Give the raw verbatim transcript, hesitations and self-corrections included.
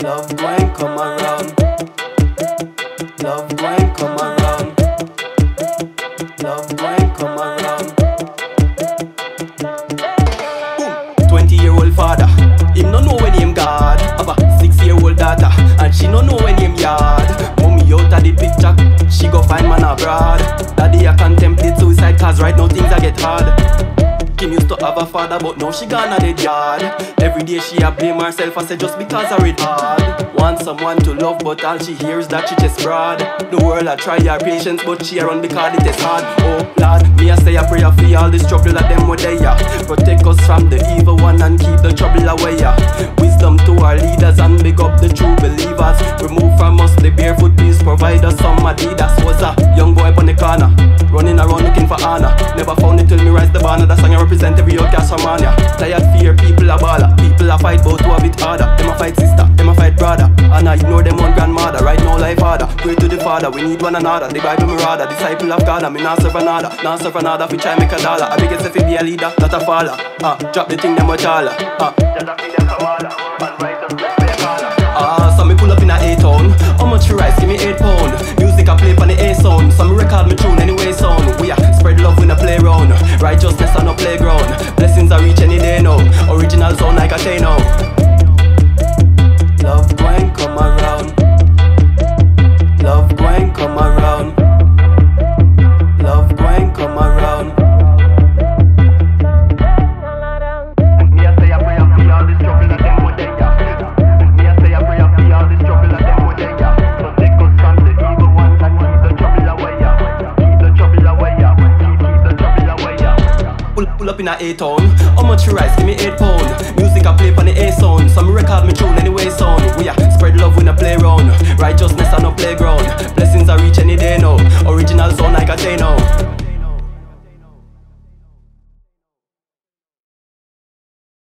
Love wine come around. Love wine come around. Love wine come around. Boom. twenty year old father, him no know when him God. Have a six year old daughter, and she no know when him yard. Mommy out of the picture, she go find man abroad. Daddy a contemplate suicide, cause right now things a get hard. Kim used to have a father, but now she gone a dead yard. Every day she a blame herself, I said just because I read hard. Want someone to love, but all she hears that she just broad. The world I try her patience, but she a run because it is hard. Oh Lord, me I say a prayer for all this trouble that them were there. Protect us from the evil one and keep the trouble away. Wisdom to our leaders and big up the true believers. Remove from us the barefoot, please provide us some Adidas. Was a young boy on the corner, running around looking for honor. Never found it till me rise the banner. That song I represent every outcast from Romania. Tired fear, people are baller. People are fight, but two a bit harder. Them a fight sister, them a fight brother. And I ignore them one grandmother. Right now life harder. Pray to the Father, we need one another. The Bible me rather, disciple of God. I me not serve another, not serve another. If we try make a dollar, I beg yourself if be a leader, not a follower. Ah, uh, drop the thing them a taller. Ah, uh. uh, so me pull up in a eight town. How much for rice? Give me eight pound. Music I play for the A sound. So me record me tune anyway sound. We are spread love when I play round. Righteousness on a playground. Blessings I reach any day now. Original sound like a say now. Love going come around. Love going come around. Love going come around. Me I say I pray and feel all this trouble that them would take. Me I say I pray and feel all this trouble that them would take. So take us from the evil ones and keep the trouble away. Keep the trouble away. Keep the trouble away. Pull, pull up in a A-town. How much you rice? Give me eight pound. Music I play for the A sound. Some record me tune anyway sound. We are spread love when I play round. Righteousness on a playground. Blessings I reach any day now.